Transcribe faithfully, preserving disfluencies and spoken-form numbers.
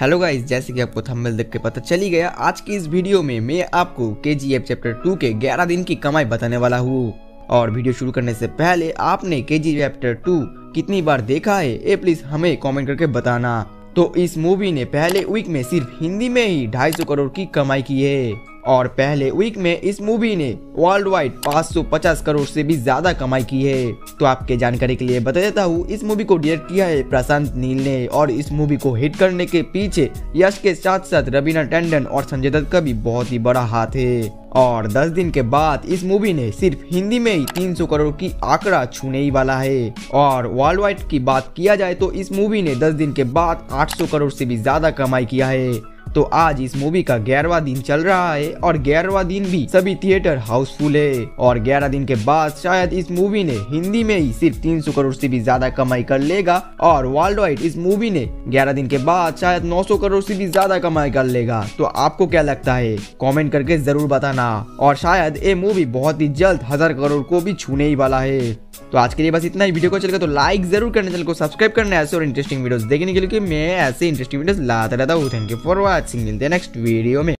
Hello guys, जैसे कि आपको थंबनेल देख के पता चली गया, आज की इस वीडियो में मैं आपको के जी एफ चैप्टर टू के ग्यारह दिन की कमाई बताने वाला हूँ। और वीडियो शुरू करने से पहले आपने के जी एफ चैप्टर टू कितनी बार देखा है ये प्लीज हमें कमेंट करके बताना। तो इस मूवी ने पहले वीक में सिर्फ हिंदी में ही ढाई सौ करोड़ की कमाई की है और पहले वीक में इस मूवी ने वर्ल्ड वाइड पाँच सौ पचास करोड़ से भी ज्यादा कमाई की है। तो आपके जानकारी के लिए बता देता हूँ, इस मूवी को डायरेक्ट किया है प्रशांत नील ने और इस मूवी को हिट करने के पीछे यश के साथ साथ रवीना टंडन और संजय दत्त का भी बहुत ही बड़ा हाथ है। और दस दिन के बाद इस मूवी ने सिर्फ हिंदी में ही तीन सौ करोड़ की आंकड़ा छूने ही वाला है। और वर्ल्ड वाइड की बात किया जाए तो इस मूवी ने दस दिन के बाद आठ सौ करोड़ से भी ज्यादा कमाई किया है। तो आज इस मूवी का ग्यारहवां दिन चल रहा है और ग्यारहवां दिन भी सभी थिएटर हाउसफुल है। और ग्यारह दिन के बाद शायद इस मूवी ने हिंदी में ही सिर्फ तीन सौ करोड़ से भी ज्यादा कमाई कर लेगा और वर्ल्ड वाइड इस मूवी ने ग्यारह दिन के बाद शायद नौ सौ करोड़ से भी ज्यादा कमाई कर लेगा। तो आपको क्या लगता है कमेंट करके जरूर बताना। और शायद ये मूवी बहुत ही जल्द हजार करोड़ को भी छूने ही वाला है। तो आज के लिए बस इतना ही। वीडियो को चल गया तो लाइक जरूर करना, चैनल को सब्सक्राइब करना है ऐसे और इंटरेस्टिंग वीडियोस देखने के लिए। मैं ऐसे इंटरेस्टिंग वीडियोस लाता रहता हूँ। थैंक यू फॉर वॉचिंग, मिलते हैं नेक्स्ट वीडियो में।